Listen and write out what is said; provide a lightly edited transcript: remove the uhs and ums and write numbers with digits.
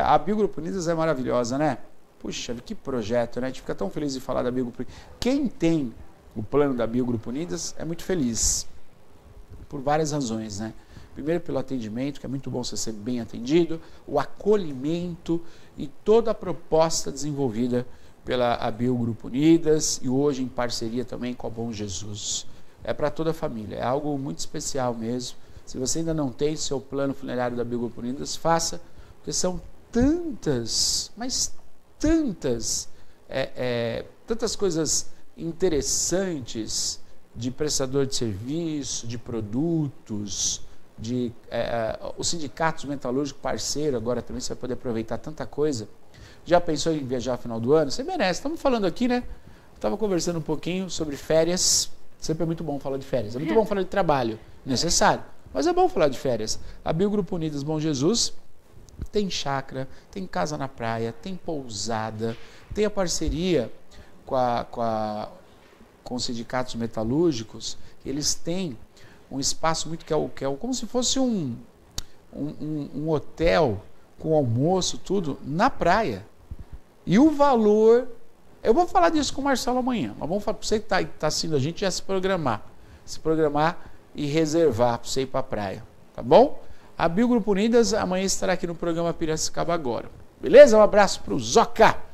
A Abil Grupo Unidas é maravilhosa, né? Puxa, que projeto, né? A gente fica tão feliz de falar da Abil Grupo Unidas. Quem tem o plano da Abil Grupo Unidas é muito feliz, por várias razões, né? Primeiro pelo atendimento, que é muito bom você ser bem atendido, o acolhimento e toda a proposta desenvolvida pela Abil Grupo Unidas e hoje em parceria também com a Bom Jesus. É para toda a família, é algo muito especial mesmo. Se você ainda não tem seu plano funerário da Abil Grupo Unidas, faça, porque são tantas, mas tantas, tantas coisas interessantes de prestador de serviço, de produtos, de os sindicatos metalúrgicos parceiro agora também, você vai poder aproveitar tanta coisa. Já pensou em viajar no final do ano? Você merece. Estamos falando aqui, né? Estava conversando um pouquinho sobre férias. Sempre é muito bom falar de férias. É muito bom falar de trabalho, necessário. Mas é bom falar de férias. Abil Grupo Unidas Bom Jesus tem chácara, tem casa na praia, tem pousada, tem a parceria com os sindicatos metalúrgicos. Eles têm um espaço muito que é como se fosse um hotel com almoço, tudo, na praia. E o valor... Eu vou falar disso com o Marcelo amanhã, mas vamos falar para você que está assistindo a gente já se programar e reservar para você ir para a praia, tá bom? Abil Grupo Unidas amanhã estará aqui no programa Piracicaba Agora. Beleza? Um abraço para o Zoca!